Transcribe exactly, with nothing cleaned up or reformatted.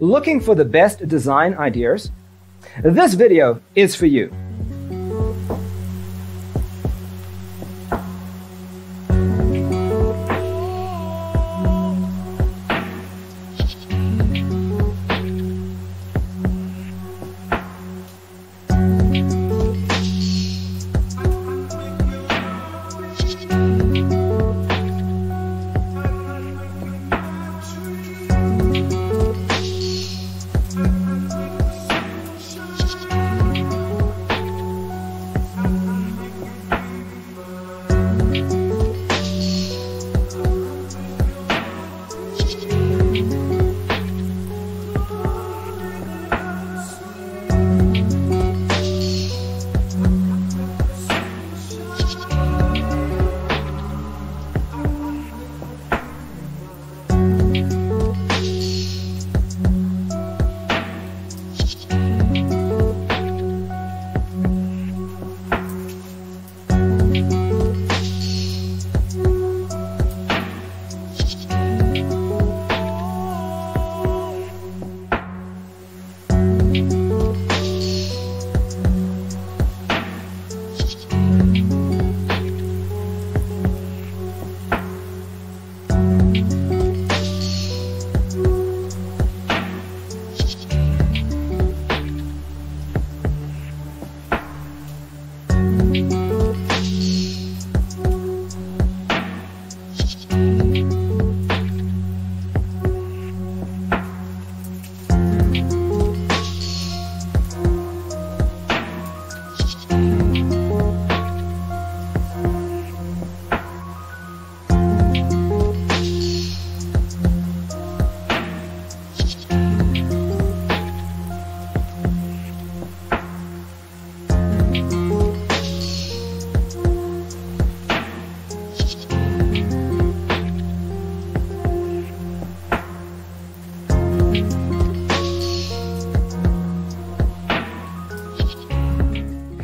looking for the best design ideas? This video is for you.